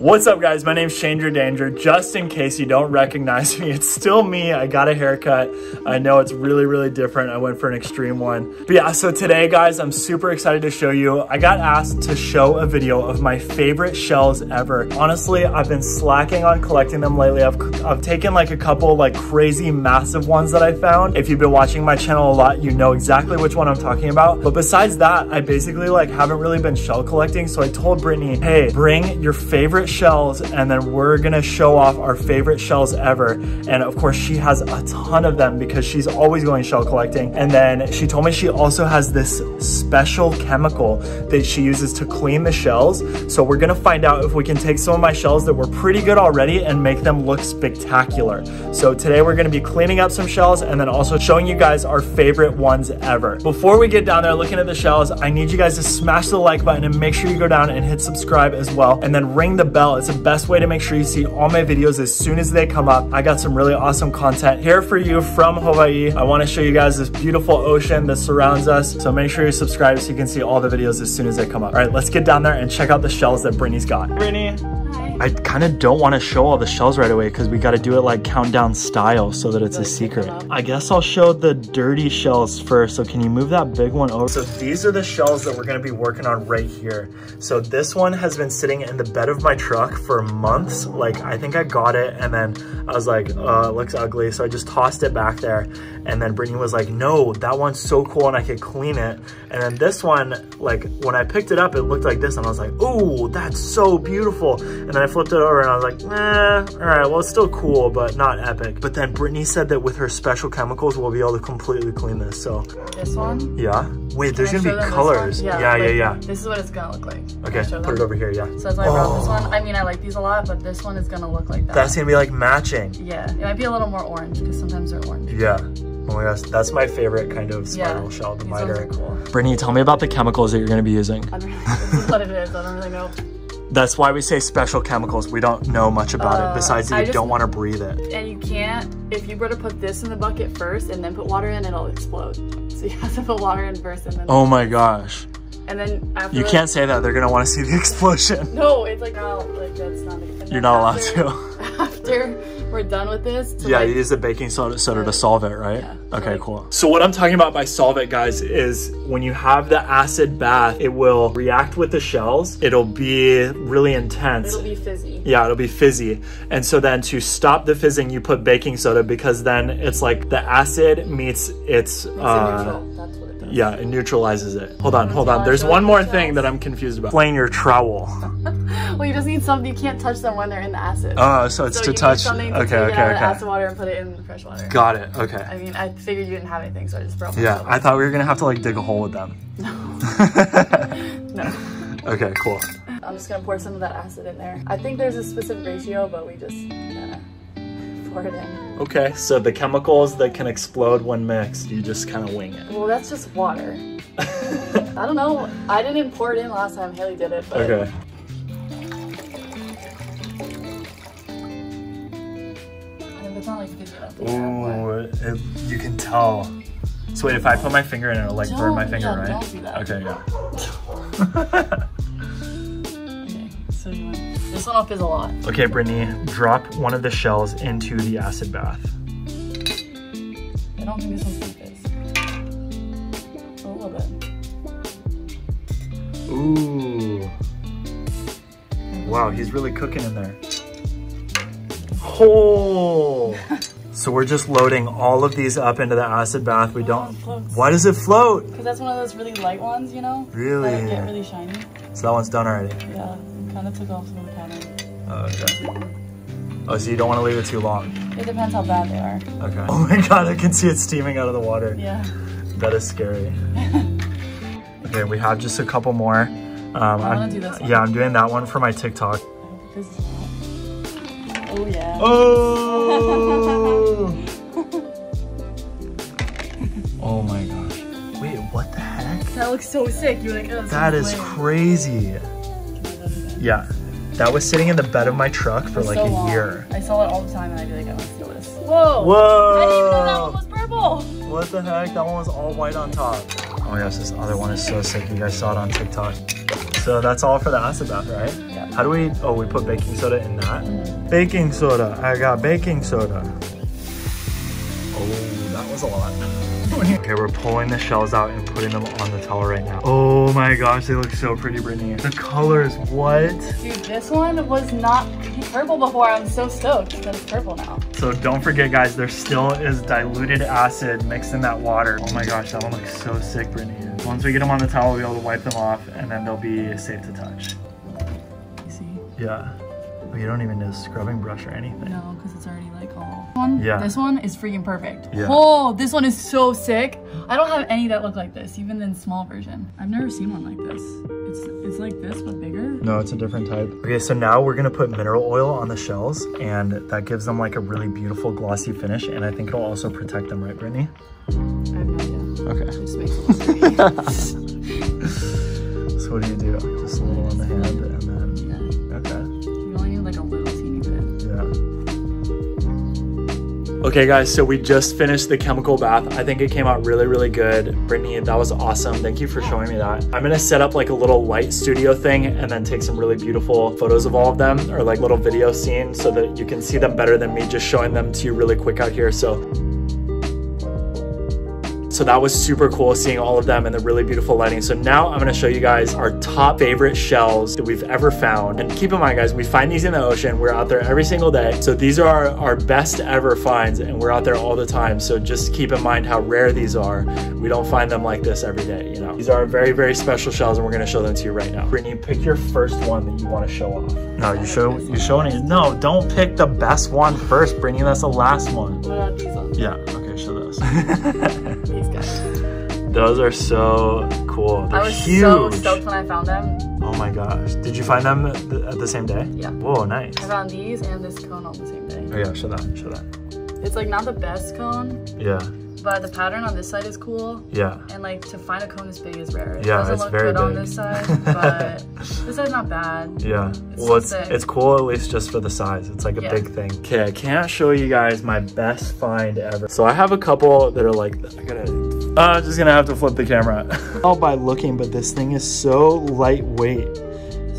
What's up, guys? My name's Shanger Danger. Just in case you don't recognize me, it's still me. I got a haircut. I know it's really different. I went for an extreme one. But yeah, so today, guys, I'm super excited to show you. I got asked to show a video of my favorite shells ever. Honestly, I've been slacking on collecting them lately. I've taken like a couple like crazy massive ones that I found. If you've been watching my channel a lot, you know exactly which one I'm talking about. But besides that, I basically like haven't really been shell collecting. So I told Brittany, hey, bring your favorite shells and then we're gonna show off our favorite shells ever. And of course she has a ton of them because she's always going shell collecting. And then she told me she also has this special chemical that she uses to clean the shells. So we're gonna find out if we can take some of my shells that were pretty good already and make them look spectacular. So today we're gonna be cleaning up some shells and then also showing you guys our favorite ones ever. Before we get down there looking at the shells, I need you guys to smash the like button and make sure you go down and hit subscribe as well, and then ring the bell. It's the best way to make sure you see all my videos as soon as they come up. I got some really awesome content here for you from Hawaii. I want to show you guys this beautiful ocean that surrounds us. So make sure you subscribe so you can see all the videos as soon as they come up. All right, let's get down there and check out the shells that Brittany's got. Brittany. Hi. I kind of don't want to show all the shells right away because we got to do it like countdown style so that it's a secret. I guess I'll show the dirty shells first. So can you move that big one over? So these are the shells that we're going to be working on right here. So this one has been sitting in the bed of my truck for months. Like I think I got it and then I was like, it looks ugly. So I just tossed it back there. And then Brittany was like, no, that one's so cool and I could clean it. And then this one, like when I picked it up, it looked like this and I was like, oh, that's so beautiful. And then I flipped it over and I was like, nah, all right, well, it's still cool, but not epic. But then Brittany said that with her special chemicals, we'll be able to completely clean this, so. This one? Yeah. Wait, there's gonna be colors. Yeah. This is what it's gonna look like. Okay, put it over here, yeah. So that's why I brought this one. I mean, I like these a lot, but this one is gonna look like that. That's gonna be like matching. Yeah, it might be a little more orange because sometimes they're orange. Yeah. Oh my gosh, that's my favorite kind of spiral shell, the miter. Cool. Brittany, tell me about the chemicals that you're gonna be using. I don't really know what it is, I don't really know. That's why we say special chemicals. We don't know much about it, besides that you don't want to breathe it. And you can't, if you were to put this in the bucket first and then put water in, it'll explode. So you have to put water in first and then. Oh my gosh. And then after. You can't say that, they're going to want to see the explosion. No, it's like, oh, like that's not. You're not allowed to. After we're done with this. Yeah, like, you use the baking soda to solve it, right? Yeah. Okay, cool. So what I'm talking about by solve it, guys, is when you have the acid bath, it will react with the shells. It'll be really intense. It'll be fizzy. Yeah, it'll be fizzy. And so then to stop the fizzing, you put baking soda because then it's like the acid meets its... That's what it does. Yeah, it neutralizes it. Hold on. There's one more thing that I'm confused about. Playing your trowel. Well, you just need something. You can't touch them when they're in the acid. Oh, so it's to touch. Okay, okay, okay. Acid water and put it in the fresh water. Got it. Okay. I mean, I figured you didn't have anything, so I just brought. Yeah, I thought we were gonna have to like dig a hole with them. No. No. Okay, cool. I'm just gonna pour some of that acid in there. I think there's a specific ratio, but we just pour it in. Okay, so the chemicals that can explode when mixed, you just kind of wing it. Well, that's just water. I don't know. I didn't pour it in last time. Haley did it. But okay. It's not like fizzy up. Ooh, you can tell. So wait, if I put my finger in it, it'll like burn my finger, right? Don't do that. Okay, yeah. Okay, so you want this one up is a lot. Okay, Brittany, drop one of the shells into the acid bath. I don't think this one's fizzy. A little bit. Ooh. Wow, he's really cooking in there. Oh, so we're just loading all of these up into the acid bath. We don't. Why does it float? Because that's one of those really light ones, you know. Really. That get really shiny. So that one's done already. Yeah, it kind of took off some of the pattern. Oh, okay. Oh, so you don't want to leave it too long. It depends how bad they are. Okay. Oh my God, I can see it steaming out of the water. Yeah. That is scary. Okay, we have just a couple more. I'm gonna do this one. Yeah, I'm doing that one for my TikTok. Oh yeah. Oh! Oh my gosh. Wait, what the heck? That looks so sick. You were like, oh, that is crazy. Yeah. That was sitting in the bed of my truck for like a year. I saw it all the time and I'd be like, I want to steal this. Whoa! Whoa! I didn't even know that one was purple! What the heck? That one was all white on top. Oh my gosh, this other one is so sick. You guys saw it on TikTok. So that's all for the acid bath, right? Yeah. How do we, oh, we put baking soda in that? Baking soda, I got baking soda. Oh, that was a lot. Okay, we're pulling the shells out and putting them on the towel right now. Oh my gosh, they look so pretty, Brittany. The colors, what? Dude, this one was not purple before. I'm so stoked that it's purple now. So don't forget, guys, there still is diluted acid mixed in that water. Oh my gosh, that one looks so sick, Brittany. Once we get them on the towel, we'll be able to wipe them off, and then they'll be safe to touch. You see? Yeah. You don't even need a scrubbing brush or anything. No, because it's already like all. Yeah. This one is freaking perfect. Yeah. Oh, this one is so sick. I don't have any that look like this, even in small version. I've never seen one like this. It's like this, but bigger. No, it's a different type. Okay, so now we're gonna put mineral oil on the shells, and that gives them like a really beautiful glossy finish, and I think it'll also protect them, right, Brittany? I have no idea. Okay. It just makes it so what do you do? Just a little on the hand, and then, okay. Okay guys, so we just finished the chemical bath. I think it came out really, really good. Brittany, that was awesome. Thank you for showing me that. I'm gonna set up like a little light studio thing and then take some really beautiful photos of all of them, or like little video scenes, so that you can see them better than me just showing them to you really quick out here. So that was super cool seeing all of them and the really beautiful lighting. So now I'm gonna show you guys our top favorite shells that we've ever found. And keep in mind, guys, we find these in the ocean. We're out there every single day. So these are our best ever finds, and we're out there all the time. So just keep in mind how rare these are. We don't find them like this every day, you know? These are very, very special shells, and we're gonna show them to you right now. Brittany, pick your first one that you wanna show off. No, you show any. No, don't pick the best one first, Brittany. That's the last one. What about these ones? Yeah, okay, show those. Those are so cool. They're huge. I was so stoked when I found them. Oh my gosh. Did you find them at the same day? Yeah. Whoa, nice. I found these and this cone on the same day. Oh yeah, show that, show that. It's like not the best cone. Yeah. But the pattern on this side is cool. Yeah. And like to find a cone this big is rare. Yeah, it's very big. It doesn't look good on this side, but this side's not bad. Yeah. Well, it's cool at least just for the size. It's like a big thing. Okay, I can't show you guys my best find ever. So I have a couple that are like, I gotta... I'm just gonna have to flip the camera. All by looking, but this thing is so lightweight,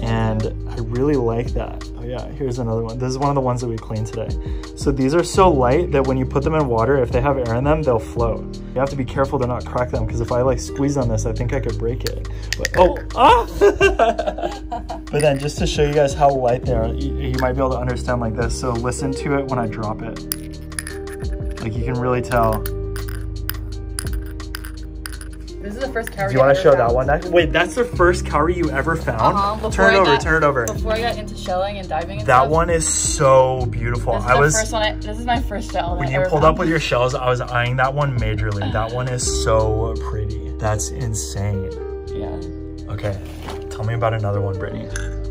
and I really like that. Oh yeah, here's another one. This is one of the ones that we cleaned today. So these are so light that when you put them in water, if they have air in them, they'll float. You have to be careful to not crack them, because if I like squeeze on this, I think I could break it. But, oh, ah! But then just to show you guys how light they are, you might be able to understand like this. So listen to it when I drop it. Like you can really tell. This is the first cowrie. Do you want to show that one next? Wait, that's the first cowrie you ever found? Turn it over, turn it over. Before I got into shelling and diving and stuff. That one is so beautiful. This is my first shell. When you pulled up with your shells, I was eyeing that one majorly. That one is so pretty. That's insane. Yeah. Okay, tell me about another one, Brittany.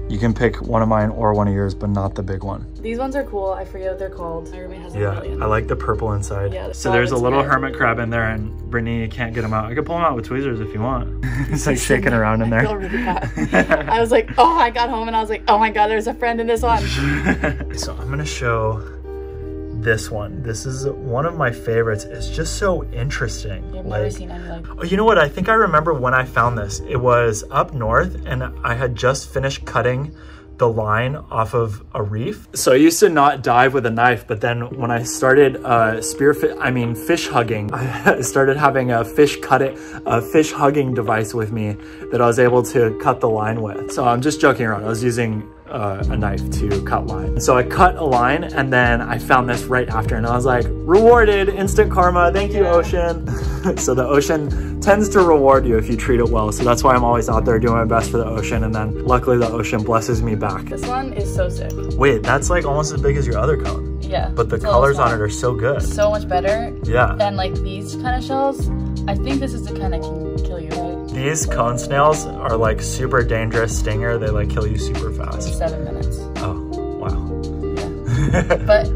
You can pick one of mine or one of yours, but not the big one. These ones are cool. I forget what they're called. My roommate has a million. I like the purple inside. Yeah, so there's a little hermit crab in there, and Brittany, you can't get them out. I could pull them out with tweezers if you want. It's like shaking around in there. I feel really bad. I was like, oh, I got home and I was like, oh my God, there's a friend in this one. So I'm gonna show this one. This is one of my favorites. It's just so interesting. I've never seen any like. Oh, you know what? I think I remember when I found this. It was up north, and I had just finished cutting the line off of a reef. So I used to not dive with a knife, but then when I started fish hugging, I started having a fish hugging device with me that I was able to cut the line with. So I'm just joking around. I was using a knife to cut line. So I cut a line, and then I found this right after, and I was like, rewarded, instant karma. Thank you, ocean. So the ocean tends to reward you if you treat it well. So that's why I'm always out there doing my best for the ocean. And then luckily the ocean blesses me back. This one is so sick. Wait, that's like almost as big as your other cone. Yeah. But the colors on it are so good. So much better. Yeah. Than like these kind of shells. I think this is the kind that can kill you, right? These cone snails are like super dangerous stinger. They like kill you super fast. 7 minutes. Oh, wow. Yeah. But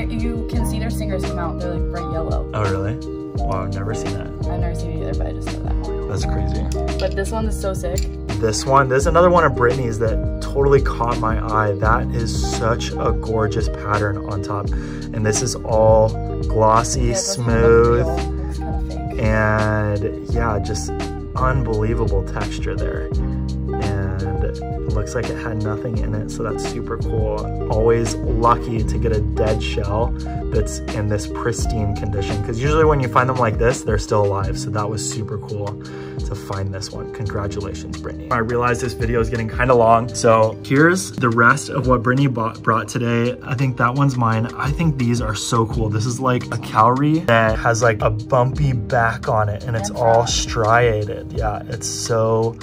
you can see their stingers come out. They're like bright yellow. Oh, really? Wow, I've never seen that. I've never seen it either, but I just know that one. That's crazy. But this one is so sick. This one, there's another one of Brittany's that totally caught my eye. That is such a gorgeous pattern on top. And this is all glossy, smooth. It's kind of fake. And yeah, just unbelievable texture there, and it looks like it had nothing in it, so that's super cool. Always lucky to get a dead shell that's in this pristine condition, because usually when you find them like this, they're still alive. So that was super cool to find this one. Congratulations, Brittany. I realized this video is getting kind of long, so here's the rest of what Brittany brought today. I think that one's mine. I think these are so cool. This is like a cowrie that has like a bumpy back on it, and it's all striated. Yeah, it's so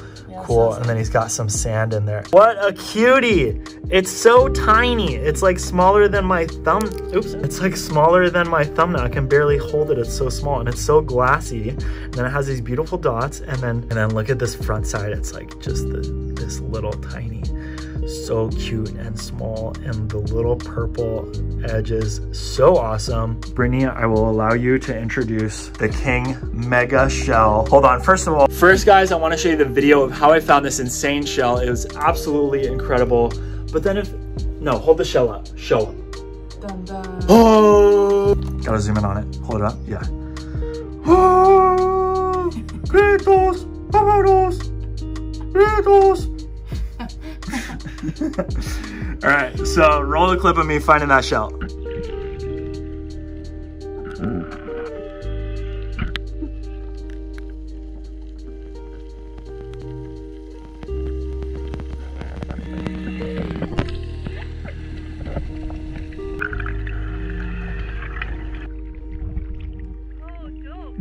cool. And then he's got some sand in there. What a cutie. It's so tiny. It's like smaller than my thumb. Oops. It's like smaller than my thumbnail. I can barely hold it. It's so small, and it's so glassy. And then it has these beautiful dots. And then look at this front side. It's like just this little tiny, so cute and small, and the little purple edges, so awesome. Brittany, I will allow you to introduce the King Mega Shell. Hold on, first guys, I wanna show you the video of how I found this insane shell. It was absolutely incredible. But then hold the shell up, show up. Dun, dun. Oh! Gotta zoom in on it, hold it up, yeah. Oh, Kratos, Kratos, Kratos. All right, so roll the clip of me finding that shell. Oh, dope.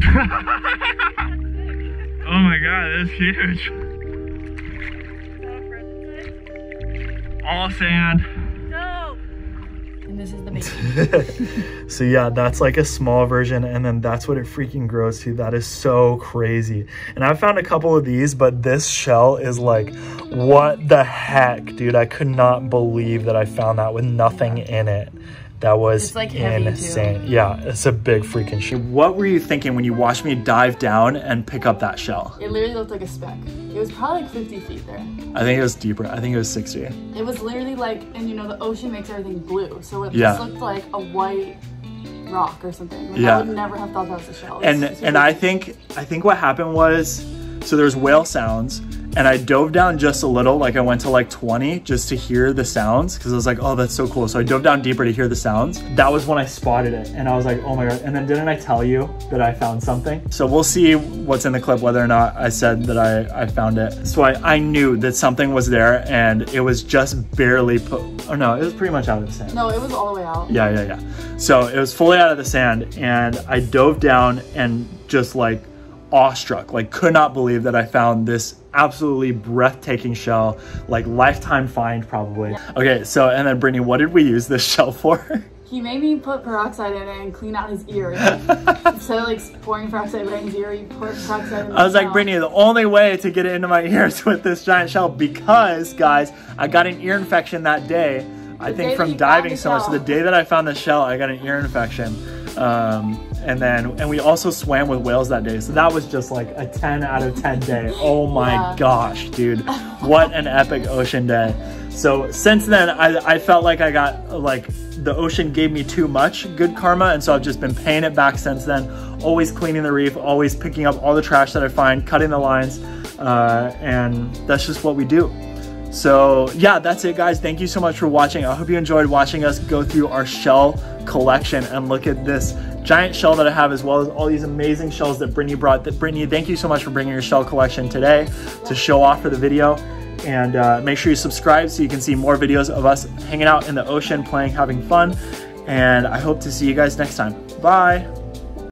Oh my God, that's huge. All sand. No. And this is the baby. So yeah, that's like a small version, and then that's what it freaking grows to. That is so crazy. And I found a couple of these, but this shell is like, what the heck, dude? I could not believe that I found that with nothing in it. That was like insane. Yeah, it's a big freaking shell. What were you thinking when you watched me dive down and pick up that shell? It literally looked like a speck. It was probably like 50 feet there. I think it was deeper. I think it was 60. It was literally like, and you know, the ocean makes everything blue. So it just looked like a white rock or something. Like, I would never have thought that was a shell. And I think what happened was, so there's whale sounds, and I dove down just a little, like I went to like 20 just to hear the sounds, because I was like, oh, that's so cool. So I dove down deeper to hear the sounds. That was when I spotted it, and I was like, oh my God. And then didn't I tell you that I found something? So we'll see what's in the clip, whether or not I said that I found it. So I knew that something was there, and it was just barely put, oh no, it was pretty much out of the sand. No, it was all the way out. Yeah. So it was fully out of the sand, and I dove down and just like awestruck, like could not believe that I found this absolutely breathtaking shell, like lifetime find probably. Yeah. Okay, so and then Brittany, what did we use this shell for? He made me put peroxide in it and clean out his ear. Instead of like pouring peroxide in his ear, you pour peroxide in his mouth. Brittany, the only way to get it into my ear is with this giant shell, because guys, I got an ear infection that day. I think from diving so much. So the day that I found the shell, I got an ear infection. And we also swam with whales that day. So that was just like a 10 out of 10 day. Oh my gosh, dude. What an epic ocean day. So since then, I felt like I got like, the ocean gave me too much good karma. And so I've just been paying it back since then. Always cleaning the reef, always picking up all the trash that I find, cutting the lines. And that's just what we do. So yeah, that's it guys. Thank you so much for watching. I hope you enjoyed watching us go through our shell collection and look at this giant shell that I have, as well as all these amazing shells that Brittany brought. Brittany, thank you so much for bringing your shell collection today to show off for the video. And make sure you subscribe so you can see more videos of us hanging out in the ocean, playing, having fun. And I hope to see you guys next time. Bye.